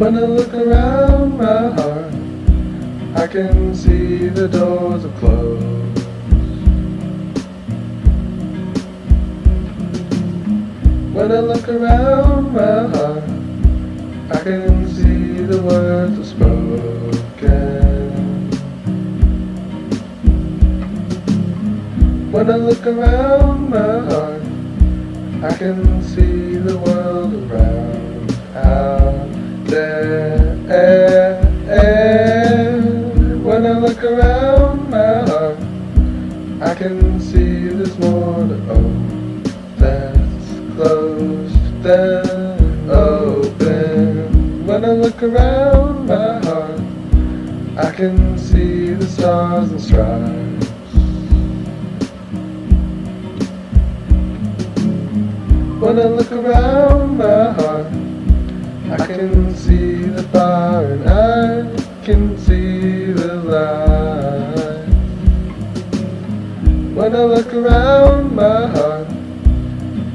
When I look around my heart, I can see the doors are closed. When I look around my heart, I can see the words are spoken. When I look around my heart, I can see the world around out there. When I look around my heart, I can see there's more to own that's closed than open. When I look around my heart, I can see the stars and stripes. When I look around my heart, I can see the fire and I can see the light. When I look around my heart,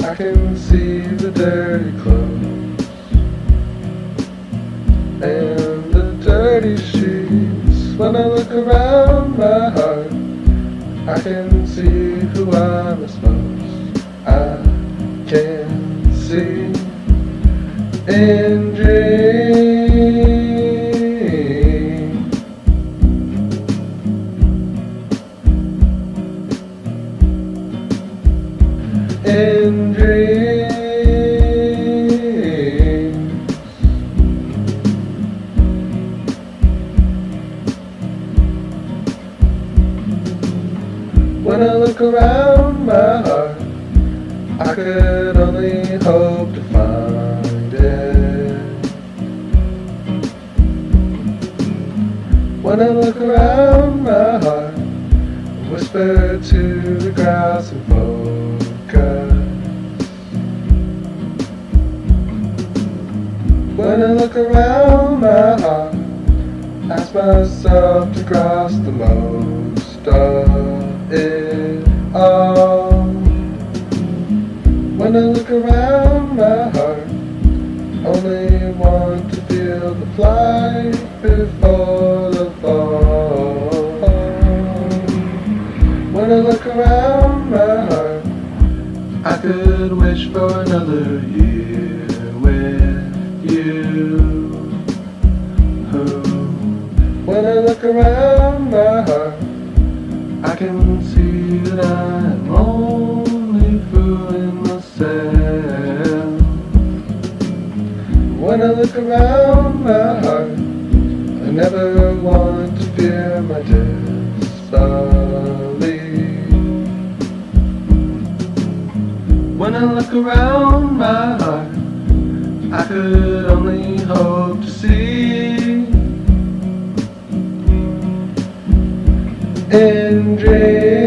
I can see the dirty clothes and the dirty sheets. When I look around my heart, I can see who I'm exposed. I can see and dream. And dream. When I look around my heart, I could only hope to find it. When I look around my heart, I whisper to the grass and focus. When I look around my heart, I ask myself to grasp the most of it all. When I look around my heart, only want to feel the flight before the fall. When I look around my heart, I could wish for another year with you. When I look around my heart, I can see that I'm only fooling myself. When I look around my heart, I never want to fear my destiny. When I look around my heart, I could only hope to see and dream.